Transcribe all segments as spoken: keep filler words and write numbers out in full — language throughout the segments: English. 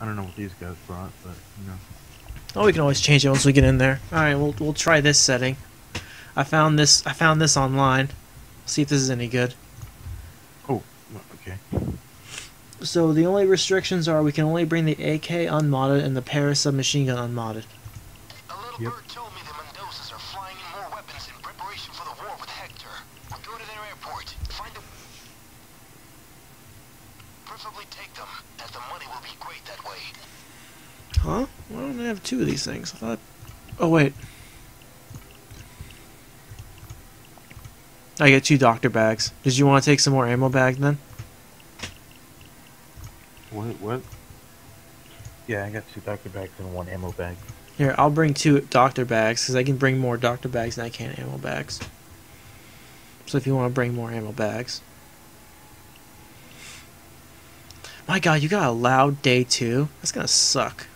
I don't know what these guys brought, but you know. Oh, we can always change it once we get in there. All right, we'll we'll try this setting. I found this. I found this online. See if this is any good. Oh, okay. So the only restrictions are we can only bring the A K unmodded and the para submachine gun unmodded. A little yep. bird told me the Mendozas are flying in more weapons in preparation for the war with Hector. We'll go to their airport, find them, preferably take them, as the money will be great that way. Huh? Why don't I have two of these things? I thought. Oh wait. I get two doctor bags. Did you want to take some more ammo bags then? What? What? Yeah, I got two doctor bags and one ammo bag. Here, I'll bring two doctor bags because I can bring more doctor bags than I can ammo bags. So if you want to bring more ammo bags. My God, you got a loud day too. That's gonna suck.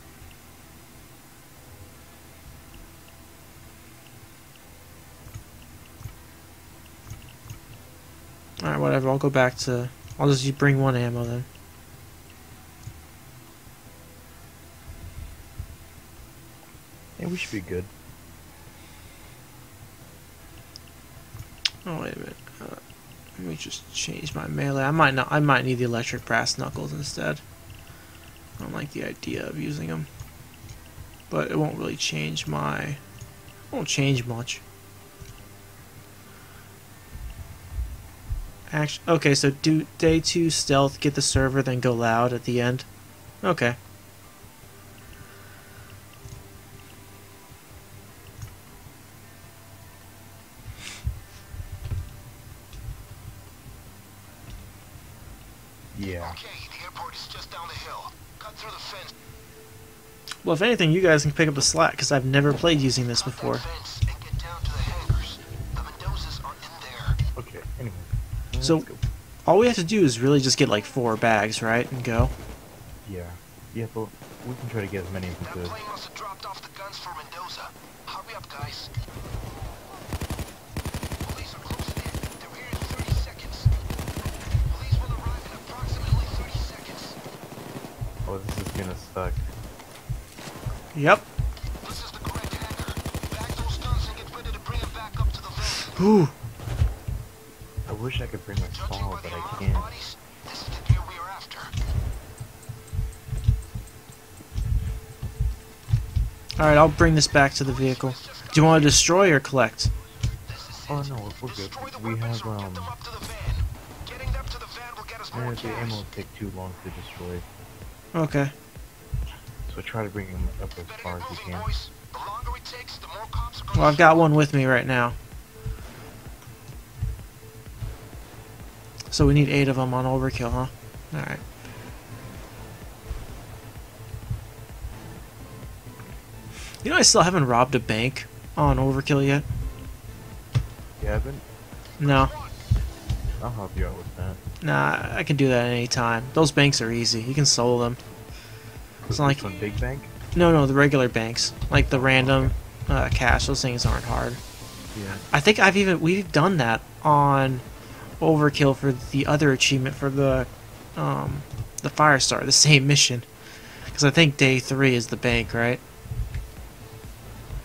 Alright, whatever, I'll go back to... I'll just bring one ammo then. Yeah, we should be good. Oh, wait a minute. Uh, let me just change my melee. I might not. I might need the electric brass knuckles instead. I don't like the idea of using them. But it won't really change my... It won't change much. Actually, okay, so do day two stealth, get the server, then go loud at the end. Okay. Yeah. Okay, the airport is just down the hill. Cut through the fence. Well, if anything, you guys can pick up the slack because I've never played using this before. So, all we have to do is really just get like four bags, right, and go? Yeah. Yeah, but we can try to get as many as we could. That plane must have dropped off the guns for Mendoza. Hurry up, guys. Police are close in. They're here in thirty seconds. Police will arrive in approximately thirty seconds. Oh, this is gonna suck. Yep. This is the correct hangar. Back those guns and get ready to bring them back up to the van. Ooh. I wish I could bring my phone, but I can't. This is the gear we are after. Alright, I'll bring this back to the vehicle. Do you want to destroy or collect? Oh no, we're good. We have, um... Man, the ammo will take too long to destroy. Okay. So try to bring them up as far as we can. Well, I've got one with me right now. So we need eight of them on Overkill, huh? Alright. You know I still haven't robbed a bank on Overkill yet? You haven't? No. I'll help you out with that. Nah, I can do that any time. Those banks are easy. You can solo them. It's not like... big bank? No, no, the regular banks. Like the random uh, cash. Those things aren't hard. Yeah. I think I've even... We've done that on... Overkill for the other achievement for the um, the Firestar, the same mission, because I think day three is the bank, right?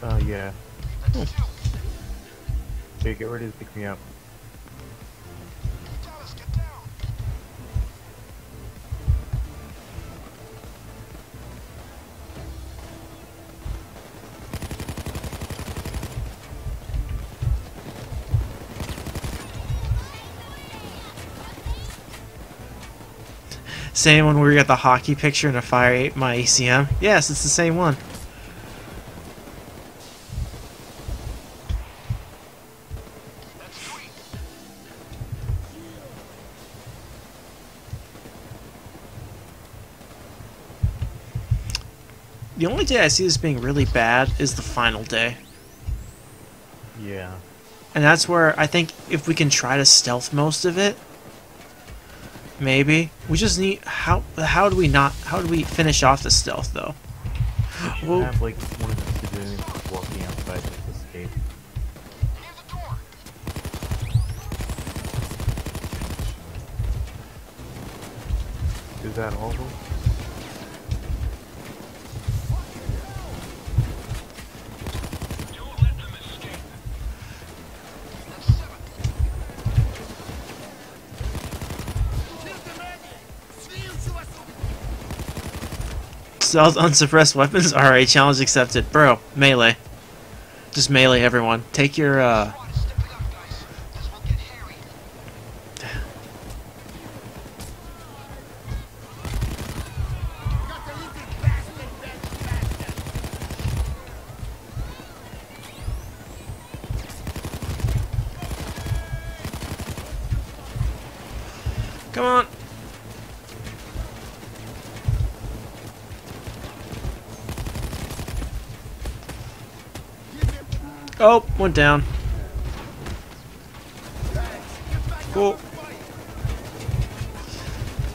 Uh, yeah. Here, okay, get ready to pick me up. Dallas, get down. Same one where we got the hockey picture and a fire ate my E C M? Yes, it's the same one. The only day I see this being really bad is the final day. Yeah. And that's where I think if we can try to stealth most of it, maybe we just need how how do we not how do we finish off the stealth though? We well, have like one of the civilians walking outside to escape. Is that all? Sells unsuppressed weapons? Alright, challenge accepted. Bro, melee. Just melee everyone. Take your, uh... Come on. Oh, went down. Cool.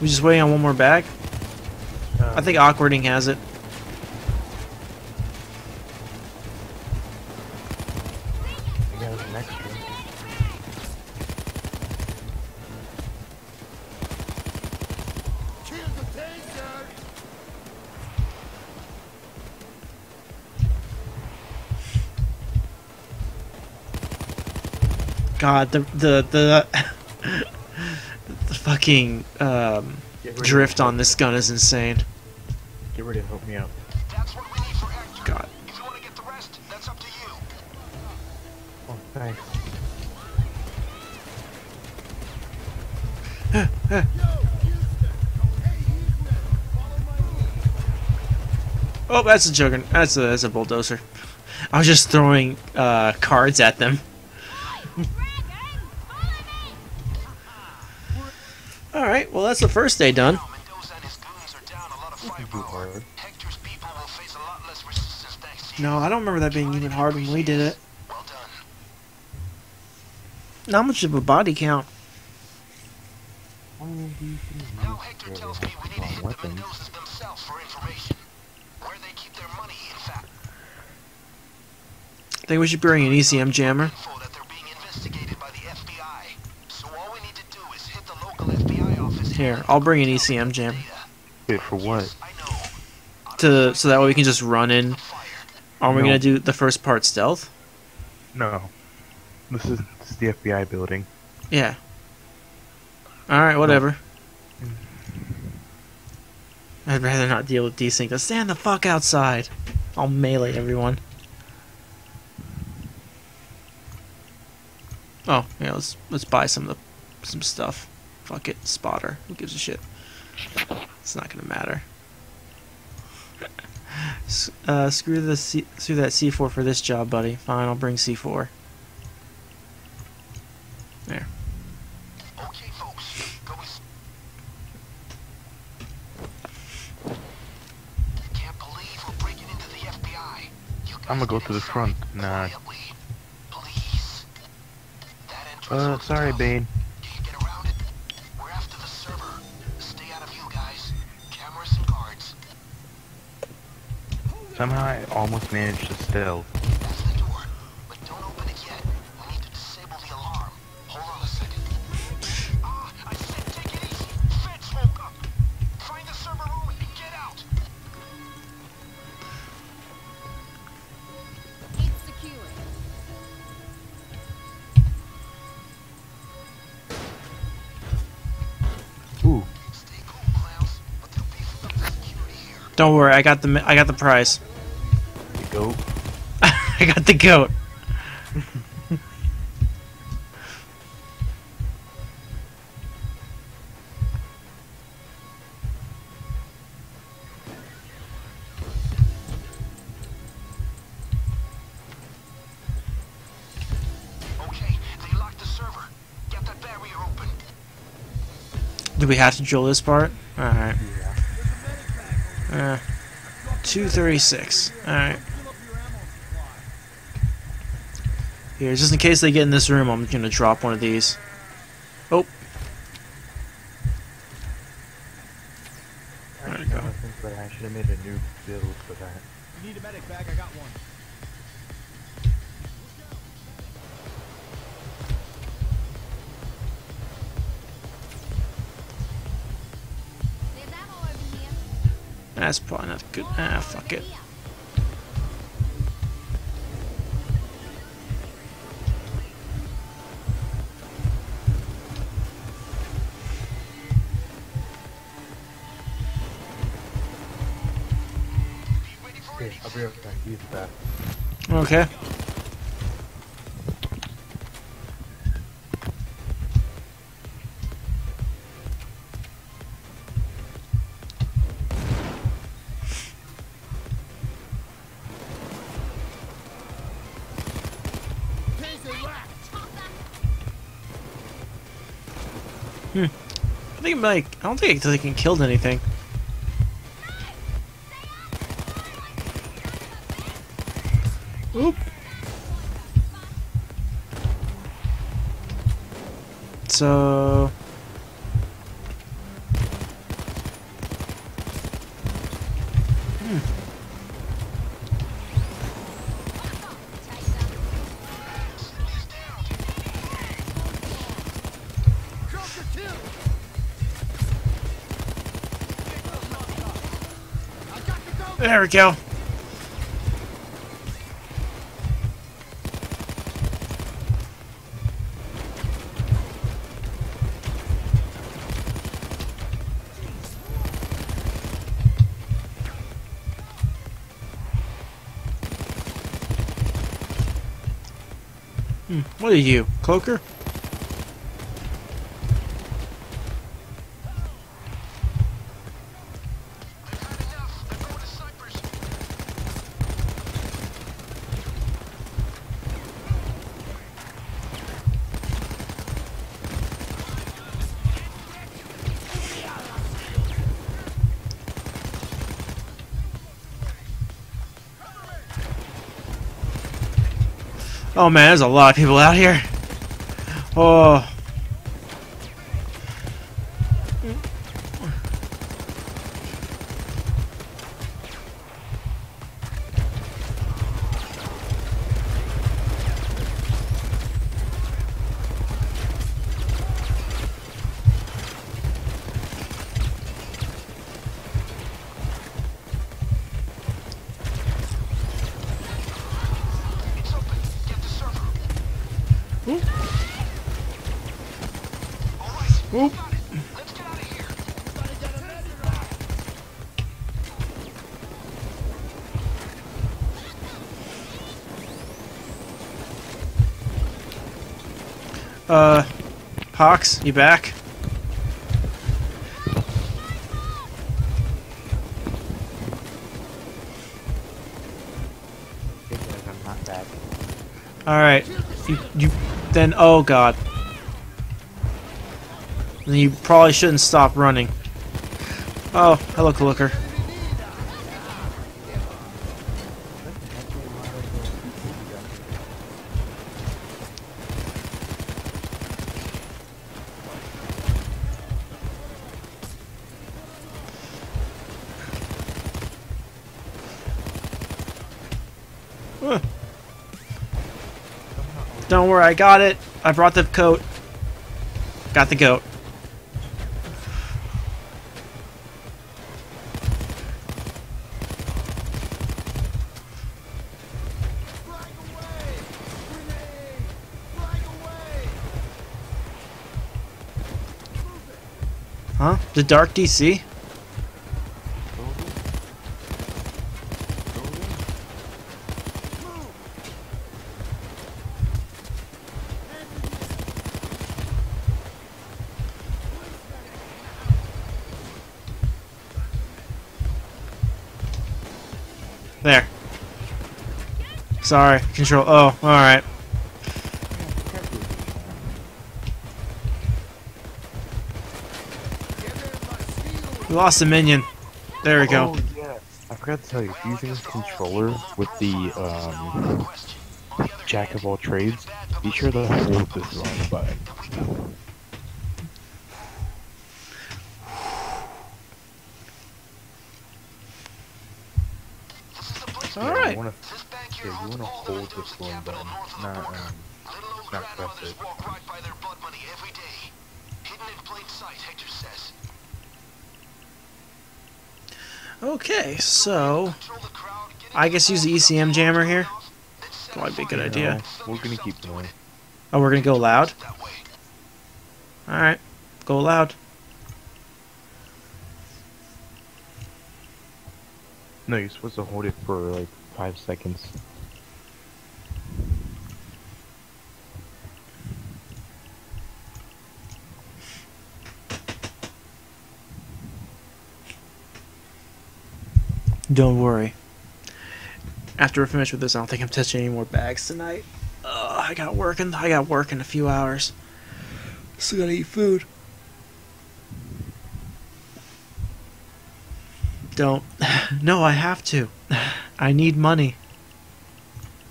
We just waiting on one more bag. I think Awkwarding has it. God, the the the, the fucking um, drift on this gun is insane. Get ready to help me out. That's what we need for Hector. God. If you want to get the rest, that's up to you. Oh, thanks. Oh, that's a juggernaut. That's a that's a bulldozer. I was just throwing uh, cards at them. Alright, well that's the first day done. No, I don't remember that being even hard when we did it. Not much of a body count. Now Hector tells me we need to hit the Mendozas themselves for information. Where they keep their money, in fact. I think we should bring an E C M jammer. Here, I'll bring an E C M jammer. Wait, for what? To so that way we can just run in. Are we no. gonna do the first part stealth? No. This is, this is the F B I building. Yeah. All right, whatever. No. I'd rather not deal with desync. Let's stand the fuck outside. I'll melee everyone. Oh, yeah. Let's let's buy some of the some stuff. Fuck it, spotter. Who gives a shit? It's not gonna matter. uh, screw the C screw that C four for this job, buddy. Fine, I'll bring C four. There. Okay, folks. Go with... I can't believe we're breaking into the F B I. You I'm gonna go to the front. Nah. Please. That uh, sorry, tough. Bane. Somehow I almost managed to stealth. That's the door, but don't open it yet. We need to disable the alarm. Hold on a second. Ah, I said take it easy. Feds woke up. Find the server room and get out. It's secured. Ooh. Stay cool, Klaus, but there'll be some security here. Don't worry, I got the I got the prize. Goat. I got the goat. Okay, they locked the server. Get that barrier open. Do we have to drill this part? All right. Uh, two thirty-six. All right. Here, just in case they get in this room, I'm gonna drop one of these. Oh. There we go. I should have made a new build for that. You need a medic bag? I got one. There's ammo over here. That's probably not good. Ah, fuck it. Okay, I'll be right back. Use the bathroom. Okay. Hmm. I think like I don't think I can killed anything. Oop. So hmm. There we go. Hmm, what are you, Cloaker? Oh man, there's a lot of people out here. Oh. Oop. Oop. Uh, Hawks, you back? I'm not back. All right, you you. Then, oh god. Then you probably shouldn't stop running. Oh, hello, Cloaker. Huh. Don't worry, I got it. I brought the coat. Got the goat. Huh? The dark D C? There. Sorry, control. Oh, alright. We lost a minion. There we go. Oh, yeah. I forgot to tell you, using this controller with the um, Jack of all trades, be sure to hold this wrong button. Alright. Yeah, you want to hold this one button, not, um, not press it. Okay, so I guess use the E C M jammer here. Probably be a good no, idea. We're going to keep going. Oh, we're going to go loud? Alright, go loud. No, you're supposed to hold it for like five seconds. Don't worry. After we're finished with this, I don't think I'm touching any more bags tonight. Ugh, I got work in, I got work in a few hours. Still gotta eat food. Don't. No, I have to. I need money.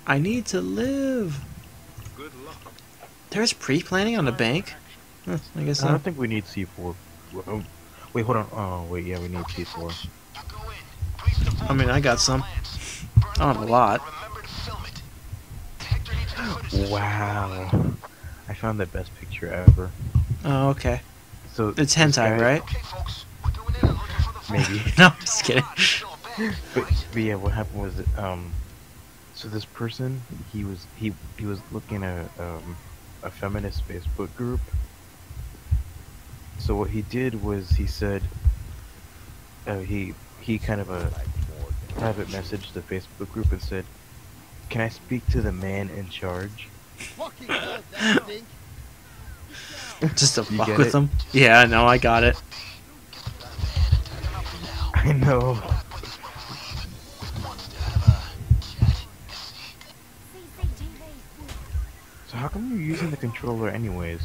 I need to live. Good luck. There's pre-planning on the bank? Huh, I guess I don't think we need C four. Wait, hold on. Oh, wait, yeah, we need C four. I mean, I got some. I don't have a lot. Wow. I found the best picture ever. Oh, okay. So it's hentai, right? Maybe. No, I'm just kidding. But, but yeah, what happened was that, um, so this person, he was he he was looking at um a feminist Facebook group. So what he did was he said, uh, he he kind of a private messaged the Facebook group and said, "Can I speak to the man in charge?" Just to fuck with him. Yeah, no, I got it. I know. So how come you're using the controller anyways?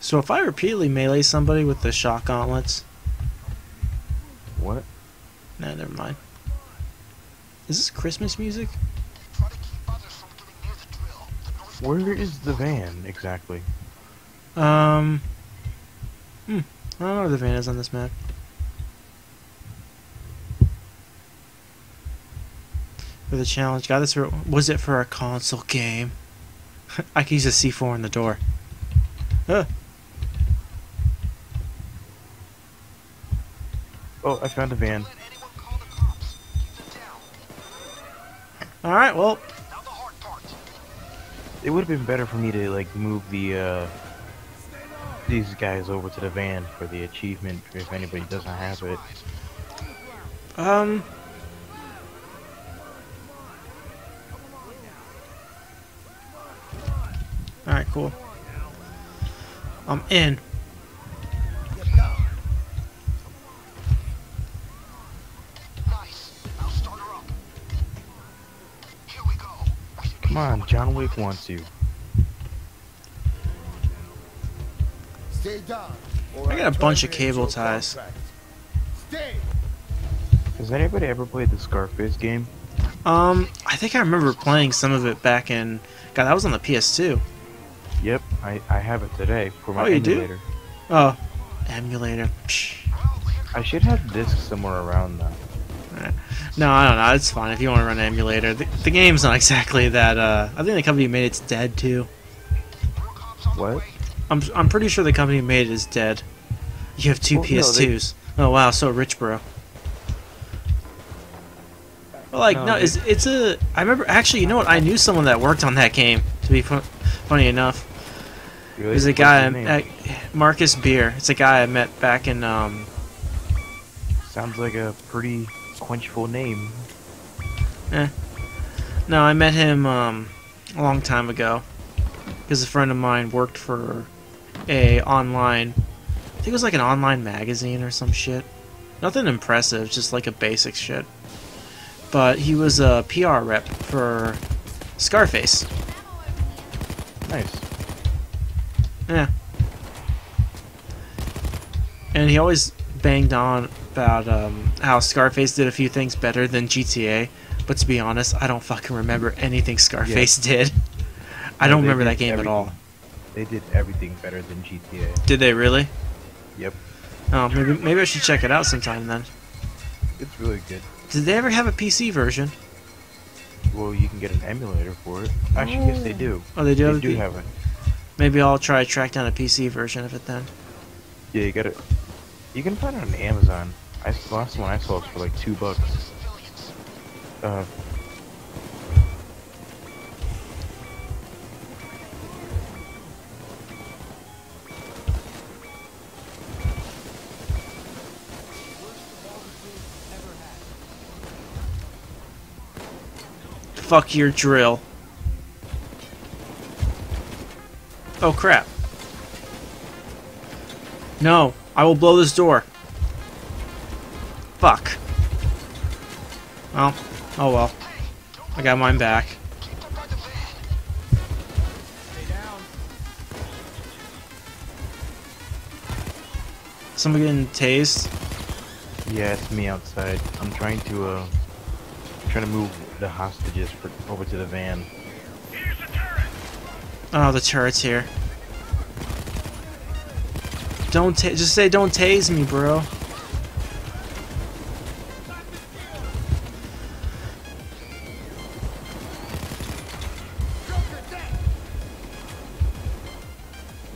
So if I repeatedly melee somebody with the shock gauntlets... What? Nah, never mind. Is this Christmas music? Where is the van exactly? Um, hmm, I don't know where the van is on this map. For the challenge, got this. For, was it for a console game? I can use a C four in the door. Huh. Oh, I found a van. All right, well, it would have been better for me to like move the. Uh, these guys over to the van for the achievement if anybody doesn't have it. Um Alright, cool. I'm in. Come on, John Wick wants you. I got a bunch of cable ties. Has anybody ever played the Scarface game? Um, I think I remember playing some of it back in... God, that was on the P S two. Yep, I, I have it today for my oh, emulator. Oh, you do? Oh, emulator. Psh. I should have discs somewhere around that. Right. No, I don't know. It's fine if you want to run an emulator. The, the game's not exactly that... Uh, I think the company made it's dead, too. What? I'm I'm pretty sure the company who made it is dead. You have two well, P S twos. No, they... Oh wow, so rich, bro. Well, like no, no it's it's a. I remember actually. You know what? I knew someone that worked on that game. To be fun, funny enough, really? There's a What's guy at Marcus Beer. It's a guy I met back in. Um... Sounds like a pretty quenchful name. Eh. No, I met him um, a long time ago. Because a friend of mine worked for a online, I think it was like an online magazine or some shit. Nothing impressive, just like a basic shit. But he was a P R rep for Scarface. Nice. Yeah. And he always banged on about um, how Scarface did a few things better than G T A. But to be honest, I don't fucking remember anything Scarface yeah. did. I don't remember that game at all. They did everything better than G T A. Did they really? Yep. Oh, maybe maybe I should check it out sometime then. It's really good. Did they ever have a P C version? Well, you can get an emulator for it. Actually, yes, they do. Oh, they do. They do have it. Maybe I'll try to track down a P C version of it then. Yeah, you got it. You can find it on Amazon. I last one I saw it for like two bucks. Uh. fuck your drill. Oh crap. No, I will blow this door. Fuck. Well, oh well. I got mine back. Somebody getting tased? Yeah, it's me outside. I'm trying to uh trying to move the hostages for, over to the van. Here's the turret. Oh, the turret's here. Don't ta just say don't tase me, bro.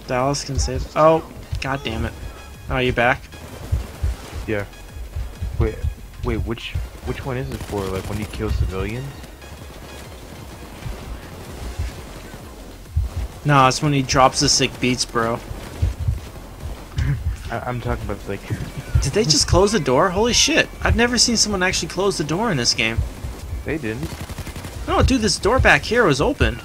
Dallas can save. Oh, god damn it. Oh, you back? Yeah. Wait, wait. Which which one is it for? Like when you kill civilians? No, it's when he drops the sick beats, bro. I I'm talking about like. Did they just close the door? Holy shit! I've never seen someone actually close the door in this game. They didn't. No, dude. This door back here was open.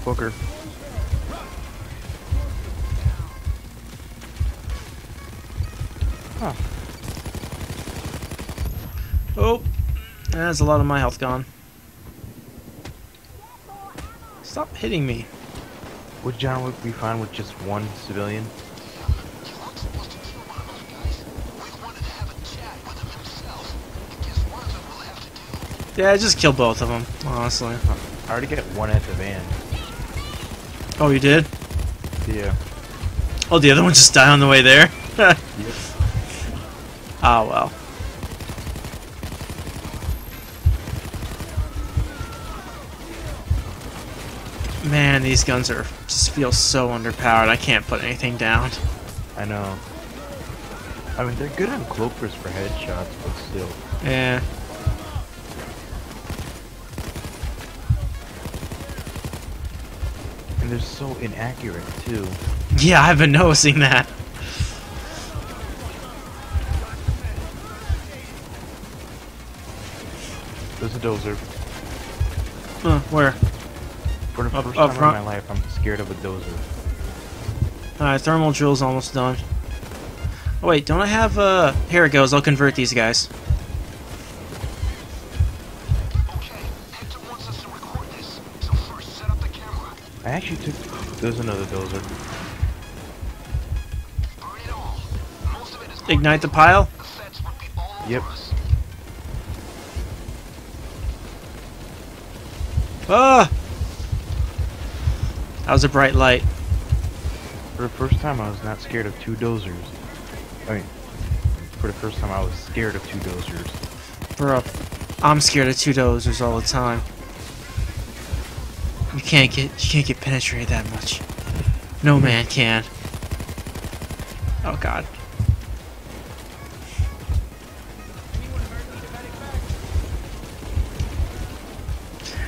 Cloaker. Huh. Oh, that's a lot of my health gone. Stop hitting me. Would John Wick be fine with just one civilian? Yeah, just kill both of them, honestly. I already got one at the van. Oh, you did? Yeah. Oh, the other one just died on the way there? Yep. Ah, well. Man, these guns are just feel so underpowered. I can't put anything down. I know. I mean, they're good on cloakers for headshots, but still. Yeah. They're so inaccurate too. Yeah, I've been noticing that. There's a dozer. Huh? Where? For the up, first up time front? In my life, I'm scared of a dozer. All right, thermal drill's almost done. Oh wait, don't I have a? Uh... Here it goes. I'll convert these guys. I actually took. There's another dozer. Ignite the pile? Yep. Ah! That was a bright light. For the first time, I was not scared of two dozers. I mean, for the first time, I was scared of two dozers. Bro, I'm scared of two dozers all the time. You can't get you can't get penetrated that much. No man can. Oh god.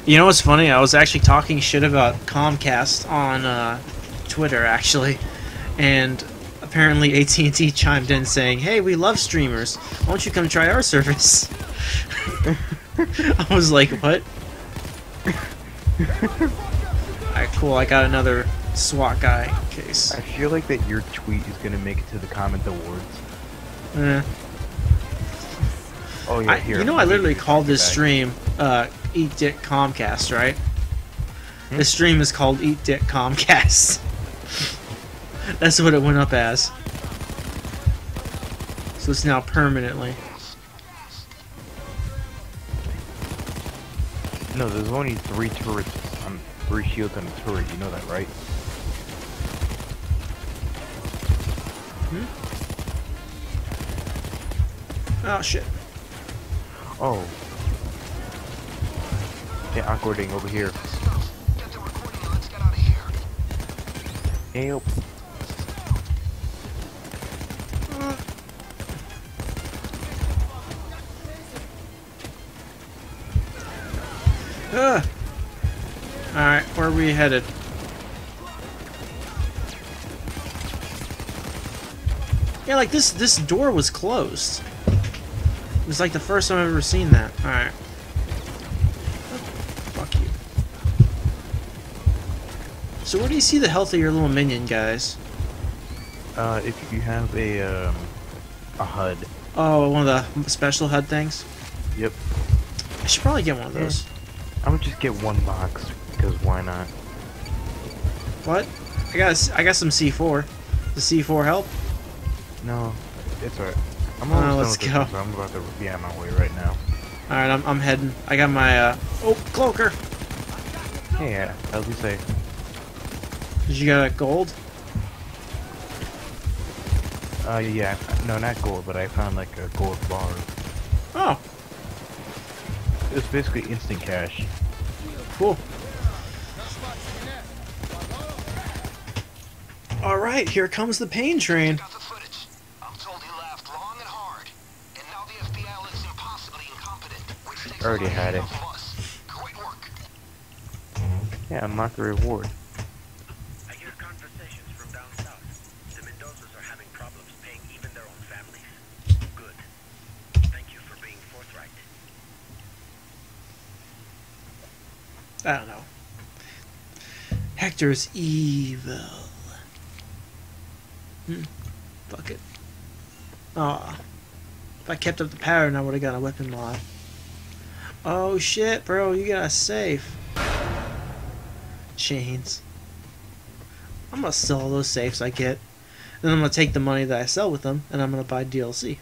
You know what's funny? I was actually talking shit about Comcast on uh, Twitter actually, and apparently A T and T chimed in saying, "Hey, we love streamers. Why don't you come try our service?" I was like, "What?" Alright, cool. I got another SWAT guy case. I feel like that your tweet is gonna make it to the comment awards. Eh. Oh yeah, I, here. You know, I literally called this stream uh, "Eat Dick Comcast," right? Hmm? This stream is called "Eat Dick Comcast." That's what it went up as. So it's now permanently. No, there's only three turrets, on, three shields on a turret, you know that, right? Hmm? Oh, shit. Oh. Yeah, awkwarding over here. Help. Uh. Alright, where are we headed? Yeah, like this this door was closed. It was like the first time I've ever seen that. Alright. Fuck you. So where do you see the health of your little minion, guys? Uh, if you have a, um, a H U D. Oh, one of the special H U D things? Yep. I should probably get one of those. I would just get one box, because why not? What? I got I got some C four. Does C four help? No, it's alright. I'm almost uh, let's go. This, so I'm about to be on my way right now. Alright, I'm, I'm heading. I got my, uh... oh, Cloaker! Hey, yeah, at least I... Did you get a gold? Uh, yeah. No, not gold, but I found, like, a gold bar. Oh. It's basically instant cash. Cool. Alright, here comes the pain train. Got the footage. I'm told he laughed long and hard. And now the F B I looks impossibly incompetent, which takes already had it. Great work. Yeah, unlock the reward. I hear conversations from down south. The Mendozas are having problems paying even their own families. Good. Thank you for being forthright. I don't know. Hector's evil. Hmm. Fuck it. Aw. If I kept up the pattern, I would have got a weapon mod. Oh shit, bro, you got a safe. Chains. I'm gonna sell all those safes I get. Then I'm gonna take the money that I sell with them, and I'm gonna buy D L C.